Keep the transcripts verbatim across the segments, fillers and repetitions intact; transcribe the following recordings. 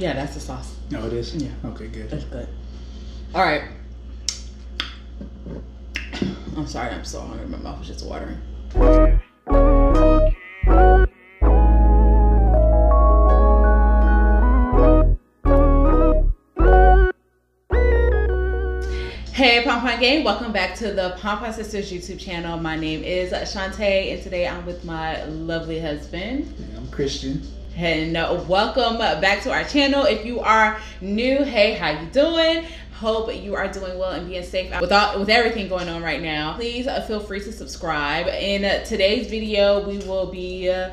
Yeah, that's the sauce. Oh, it is? Yeah. Okay, good. That's good. All right. I'm sorry, I'm so hungry. My mouth is just watering. Hey, PonPon Gang. Welcome back to the PonPon Sisters YouTube channel. My name is Shantae, and today I'm with my lovely husband. And I'm Christian. And uh, welcome back to our channel. If you are new, hey, how you doing? Hope you are doing well and being safe with, all, with everything going on right now. Please uh, feel free to subscribe. In uh, today's video, we will be... Uh,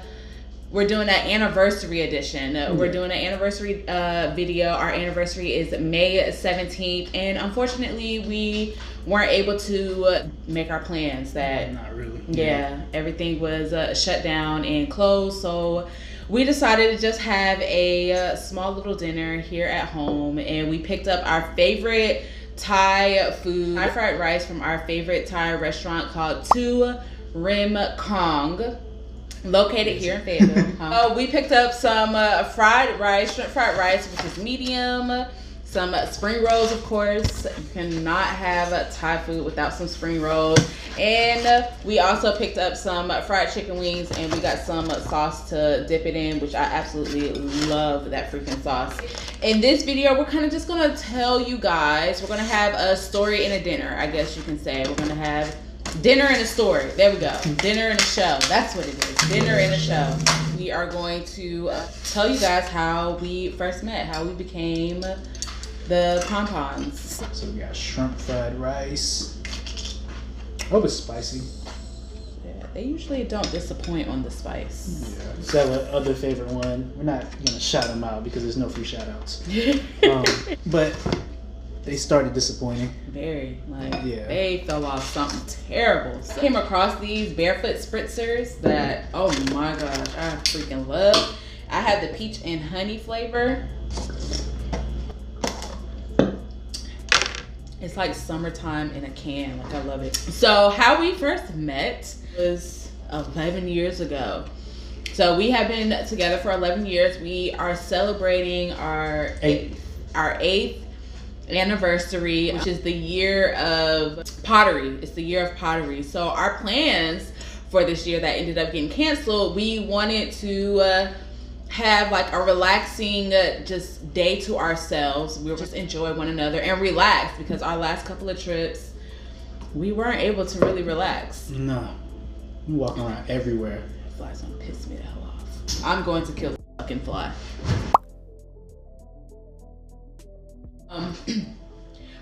We're doing an anniversary edition. Mm-hmm. We're doing an anniversary uh, video. Our anniversary is May seventeenth, and unfortunately, we weren't able to make our plans. That not really. Yeah, yeah. Everything was uh, shut down and closed. So we decided to just have a uh, small little dinner here at home, and we picked up our favorite Thai food, Thai fried rice from our favorite Thai restaurant called Tu Rim Khong, located here in Fayetteville. Huh? Uh, we picked up some uh, fried rice, shrimp fried rice, which is medium, some uh, spring rolls, of course. You cannot have uh, Thai food without some spring rolls. And uh, we also picked up some uh, fried chicken wings, and we got some uh, sauce to dip it in, which I absolutely love that freaking sauce. In this video, we're kind of just going to tell you guys, we're going to have a story and a dinner, I guess you can say. We're going to have dinner and a story. There we go. Dinner and a show. That's what it is. Dinner and a show. We are going to uh, tell you guys how we first met, how we became the PonPons. So we got shrimp fried rice. Oh, it's spicy. Yeah, they usually don't disappoint on the spice. Yeah. So our other favorite one. We're not gonna shout them out because there's no free shout outs. um, but. They started disappointing. Very, like, yeah. They fell off something terrible. So I came across these barefoot spritzers that, oh my gosh, I freaking love. I had the peach and honey flavor. It's like summertime in a can, like I love it. So how we first met was eleven years ago. So we have been together for eleven years. We are celebrating our eighth, our eighth anniversary, which is the year of pottery. It's the year of pottery. So our plans for this year that ended up getting canceled, we wanted to uh, have like a relaxing uh, just day to ourselves. We were just enjoy one another and relax, because our last couple of trips, we weren't able to really relax. No, you walking around everywhere. Flies gonna piss me the hell off. I'm going to kill the fucking fly. Um,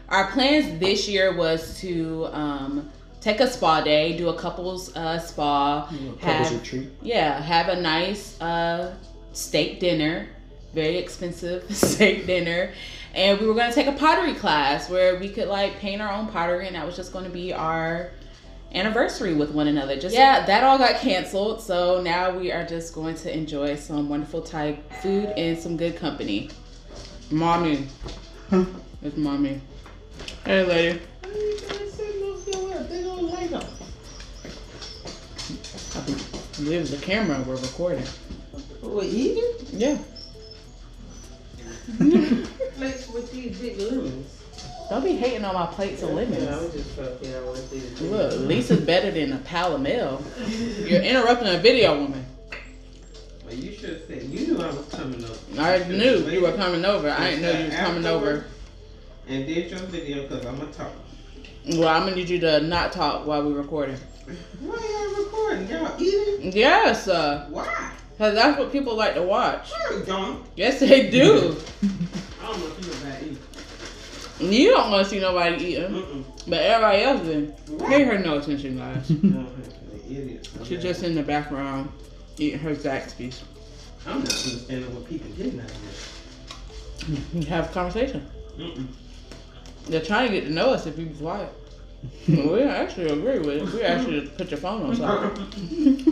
our plans this year was to um, take a spa day, do a couples uh, spa, couples have, retreat. Yeah, have a nice uh, steak dinner, very expensive steak dinner, and we were going to take a pottery class where we could like paint our own pottery, and that was just going to be our anniversary with one another. Just yeah, that all got canceled, so now we are just going to enjoy some wonderful Thai food and some good company. Mommy. Huh? It's mommy. Hey, lady. I believe the camera, we're recording. We're eating? Yeah. Plates with these big lemons. Don't be hating on my plates of lemons. Yeah, I was just fucking, I want these. Look, Lisa's better than a palomel. You're interrupting a video, woman. You should have said, you knew I was coming over. I you knew you were coming over. I didn't know you was coming over. And did your video because I'm going to talk. Well, I'm going to need you to not talk while we're recording. Why are y'all recording? Y'all eating? Yes. Uh, Why? Because that's what people like to watch. No, they don't. Yes, they do. I don't want to see nobody eating. You don't want to see nobody eating. Mm-mm. But everybody else did. Pay her no attention, guys. She's just in the background. Eating her Zaxby's. I'm not understanding what people did out here. You have a conversation. Mm-mm. They're trying to get to know us if we be quiet. We actually agree with it. We actually put your phone on silent.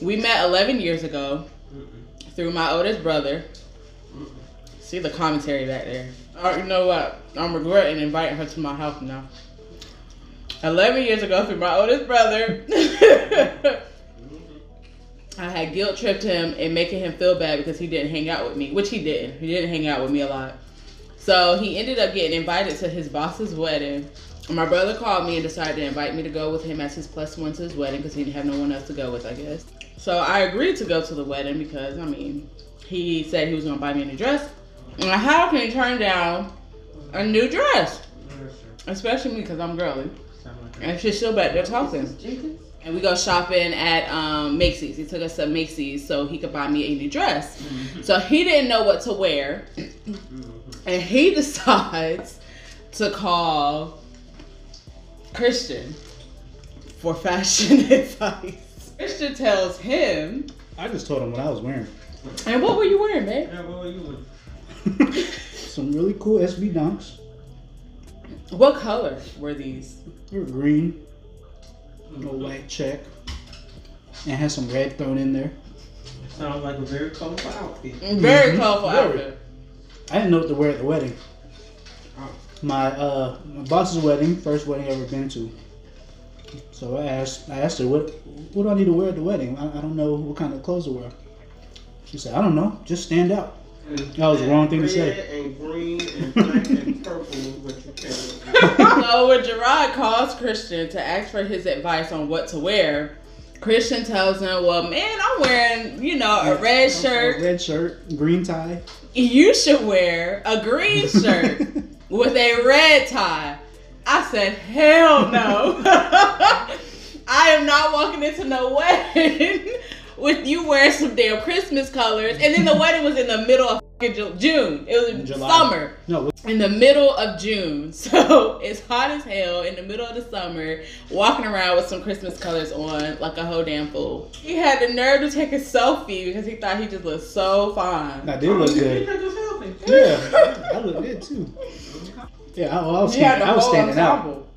We met eleven years ago. Mm-mm. Through my oldest brother. Mm-mm. See the commentary back there. Oh, you know what? I'm regretting inviting her to my house now. eleven years ago through my oldest brother. I had guilt tripped him and making him feel bad because he didn't hang out with me, which he didn't. He didn't hang out with me a lot. So he ended up getting invited to his boss's wedding. My brother called me and decided to invite me to go with him as his plus one to his wedding because he didn't have no one else to go with, I guess. So I agreed to go to the wedding because, I mean, he said he was going to buy me a new dress. And how can you turn down a new dress? Especially me because I'm girly. And she's still back there talking. And we go shopping at um, Macy's. He took us to Macy's so he could buy me a new dress. Mm-hmm. So he didn't know what to wear. And he decides to call Christian for fashion advice. Christian tells him. I just told him what I was wearing. And what were you wearing, babe? Yeah, what were you wearing? Some really cool S B dunks. What color were these? They were green. No white check. And had some red thrown in there. Sounds like a very colorful outfit. Very mm-hmm. colorful very. outfit. I didn't know what to wear at the wedding. My uh my boss's wedding, first wedding I've ever been to. So I asked I asked her what what do I need to wear at the wedding? I, I don't know what kind of clothes to wear. She said, I don't know, just stand out. And that was the wrong thing to say. And green and black and purple is what you can. So when Gerard calls Christian to ask for his advice on what to wear, Christian tells him, well, man, I'm wearing, you know, a red shirt. A red shirt, green tie. You should wear a green shirt with a red tie. I said, hell no. I am not walking into no wedding with you wearing some damn Christmas colors. And then the wedding was in the middle of June. It was in July. Summer. No. In the middle of June. So it's hot as hell in the middle of the summer, walking around with some Christmas colors on like a whole damn fool. He had the nerve to take a selfie because he thought he just looked so fine. I did look good. Yeah, I looked good too. Yeah, I, I was standing, I was standing out.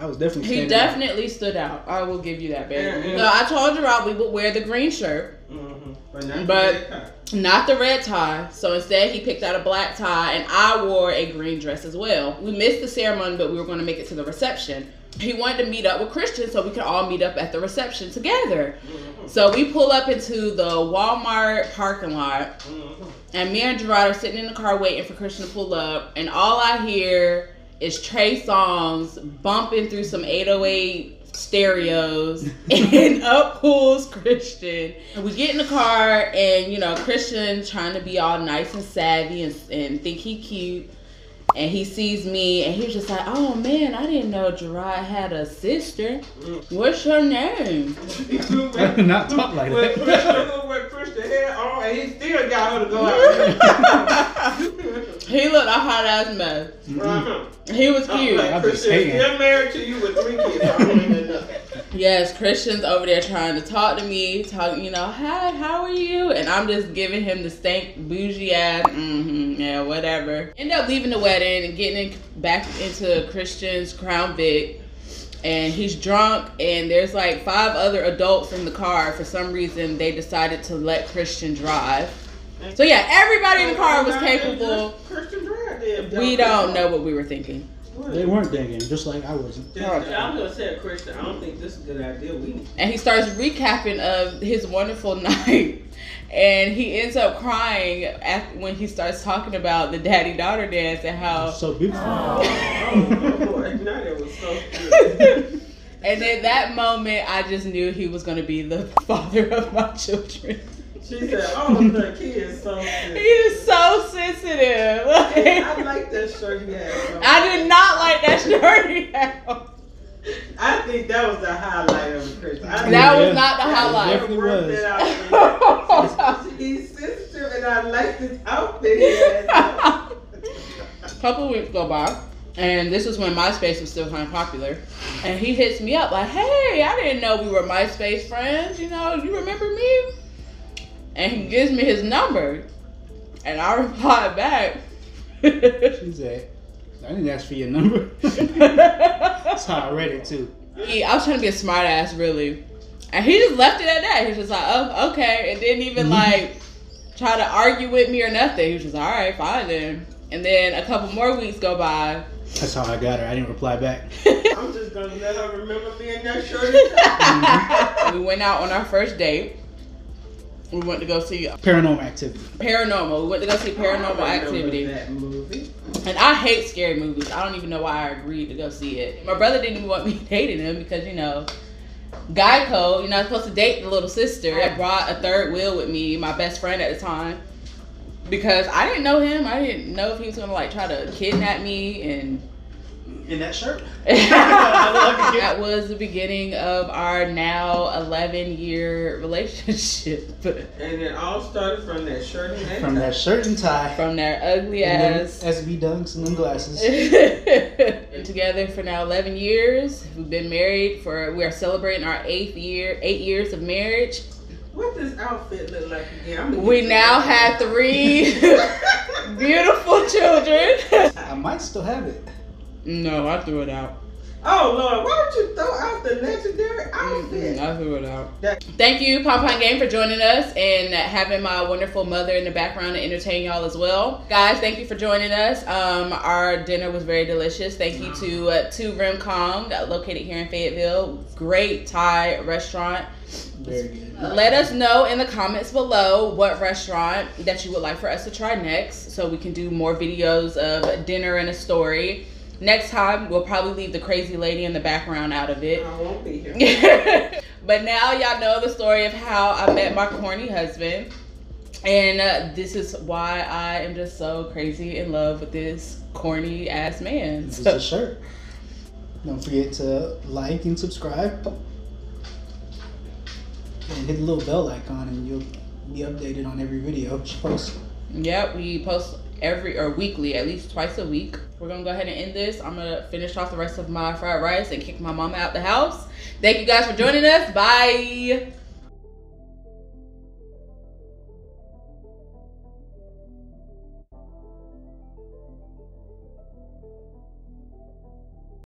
I was definitely standing out. He definitely out. stood out. I will give you that, baby. Yeah, yeah. So I told you, Rob, we would wear the green shirt. Mm-hmm. But, not, but the not the red tie. So instead, he picked out a black tie, and I wore a green dress as well. We missed the ceremony, but we were going to make it to the reception. He wanted to meet up with Christian so we could all meet up at the reception together. Mm-hmm. So we pull up into the Walmart parking lot, mm-hmm. and me and Gerard are sitting in the car waiting for Christian to pull up, and all I hear is Trey Songs bumping through some eight oh eight stereos and up pulls Christian. And we get in the car and, you know, Christian trying to be all nice and savvy and, and think he cute. And he sees me and he's just like, oh man, I didn't know Gerard had a sister. What's your name? Not talk like that. When Christian had on and he still got her to go out. He looked a hot ass mess. Mm-hmm. He was cute. I'm like, Christian is still married to you with three kids. I don't even know. Yes, Christian's over there trying to talk to me, talk, you know, hi, how are you? And I'm just giving him the stank, bougie ass, mm-hmm, yeah, whatever. End up leaving the wedding and getting in, back into Christian's Crown Vic, and he's drunk, and there's like five other adults in the car. For some reason, they decided to let Christian drive. So yeah, everybody in the car was capable. Christian drive. We don't know what we were thinking. They weren't thinking, just like I wasn't. I was gonna say, Christian, I don't think this is a good idea. We and he starts recapping of his wonderful night, and he ends up crying after, when he starts talking about the daddy-daughter dance and how it's so beautiful. Oh, oh Lord, that it was so good. And in that moment, I just knew he was gonna be the father of my children. She said, oh, look, he is so sensitive. He is so sensitive. Like, I like that shirt he had. I did not like that shirt he had. I think that was the highlight of Christian. That yeah. was not the highlight. It was. He's sensitive, and I like this outfit. A couple weeks go by, and this was when MySpace was still kind of popular. And he hits me up like, hey, I didn't know we were MySpace friends. You know, you remember me? And he gives me his number, and I replied back. She said, I didn't ask for your number. That's how I read it, too. He, I was trying to be a smart ass, really. And he just left it at that. He was just like, oh, okay. And didn't even, like, try to argue with me or nothing. He was just like, all right, fine then. And then a couple more weeks go by. That's how I got her. I didn't reply back. I'm just going to let her remember being that short. We went out on our first date. We went to go see Paranormal Activity. Paranormal. We went to go see Paranormal Activity. That movie. And I hate scary movies. I don't even know why I agreed to go see it. My brother didn't even want me dating him because, you know, guy code, you're not supposed to date the little sister. I brought a third wheel with me, my best friend at the time, because I didn't know him. I didn't know if he was going to, like, try to kidnap me and... In that shirt? That was the beginning of our now eleven-year relationship. And it all started from that shirt and tie. From that shirt and tie. From their ugly and ass. S B dunks and them glasses. Been together for now eleven years. We've been married for, we are celebrating our eighth year, eight years of marriage. What does outfit look like again? We now have three beautiful children. I might still have it. No, I threw it out. Oh, Lord, why would you throw out the legendary outfit? Mm-mm, I threw it out. Thank you, PonPon Gang, for joining us and having my wonderful mother in the background to entertain y'all as well. Guys, thank you for joining us. Um, our dinner was very delicious. Thank you to uh, Tu Rim Khong, located here in Fayetteville. Great Thai restaurant. Very good. Let us know in the comments below what restaurant that you would like for us to try next so we can do more videos of dinner and a story. Next time, we'll probably leave the crazy lady in the background out of it. I won't be here. But now y'all know the story of how I met my corny husband. And uh, this is why I am just so crazy in love with this corny ass man. This is a shirt. Don't forget to like and subscribe. And hit the little bell icon and you'll be updated on every video she posts. Yep, we post every or weekly, at least twice a week. We're gonna go ahead and end this. I'm gonna finish off the rest of my fried rice and kick my mama out the house. Thank you guys for joining us. Bye.